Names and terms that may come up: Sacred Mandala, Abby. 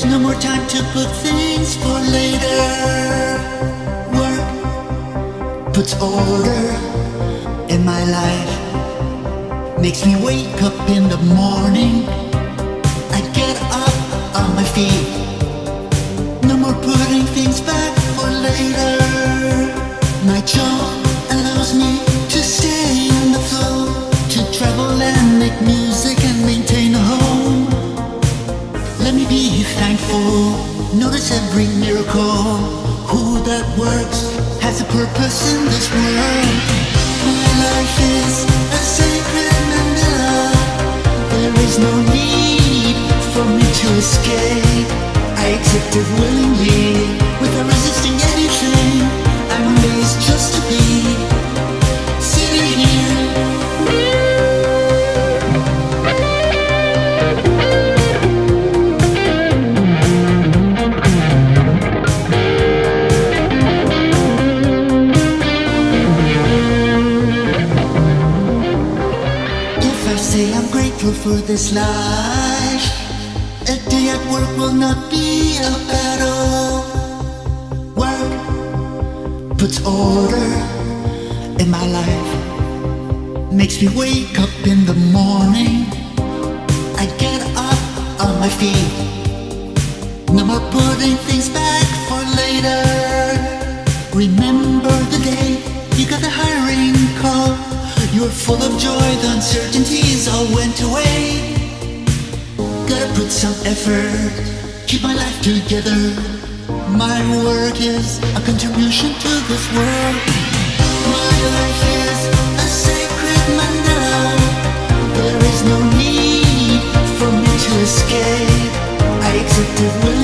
There's no more time to put things for later. Work puts order in my life, makes me wake up in the morning. I get up on my feet. No more putting things back for later. My job allows me to stay in the flow, to travel and make music and maintain a home. Let me be thankful, notice every miracle. Who that works has a purpose in this world. My life is a sacred mandala. There is no need for me to escape. I accepted willingly, without resisting anything. I'm amazed just to be sitting here. If I say I'm grateful for this life, a day at work will not be a battle. Work puts order in my life, makes me wake up in the morning. I get up on my feet. No more putting things back for later. Remember the day you got the hiring call. You were full of joy, the uncertainties all went away. Gotta put some effort, keep my life together. My work is a contribution to this world. My life is a sacred mandala. There is no need for me to escape. I accept it.